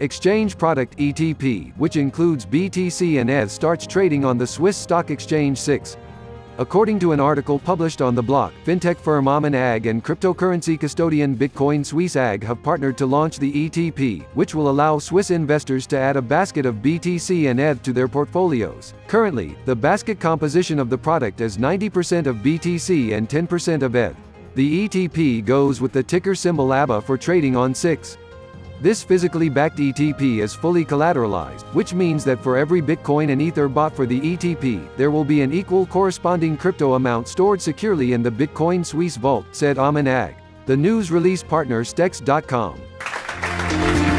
Exchange product ETP, which includes BTC and ETH, starts trading on the Swiss stock exchange SIX. According to an article published on The Block, fintech firm Amun AG and cryptocurrency custodian Bitcoin Suisse AG have partnered to launch the ETP, which will allow Swiss investors to add a basket of BTC and ETH to their portfolios. Currently, the basket composition of the product is 90% of BTC and 10% of ETH. The ETP goes with the ticker symbol ABBA for trading on SIX. This physically backed ETP is fully collateralized, which means that for every Bitcoin and Ether bought for the ETP, there will be an equal corresponding crypto amount stored securely in the Bitcoin Suisse vault, said Amun AG. The news release partner Stex.com.